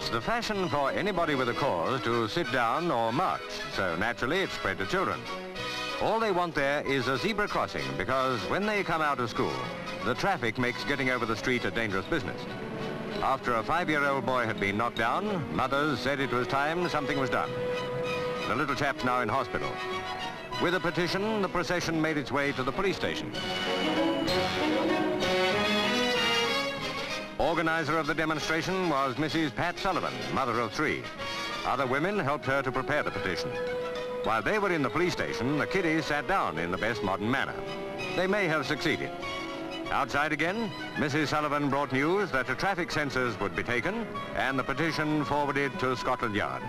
It's the fashion for anybody with a cause to sit down or march, so naturally it's spread to children. All they want there is a zebra crossing, because when they come out of school, the traffic makes getting over the street a dangerous business. After a 5-year-old boy had been knocked down, mothers said it was time something was done. The little chap's now in hospital. With a petition, the procession made its way to the police station. Organizer of the demonstration was Mrs. Pat Sullivan, mother of 3. Other women helped her to prepare the petition. While they were in the police station, the kiddies sat down in the best modern manner. They may have succeeded. Outside again, Mrs. Sullivan brought news that the traffic sensors would be taken and the petition forwarded to Scotland Yard.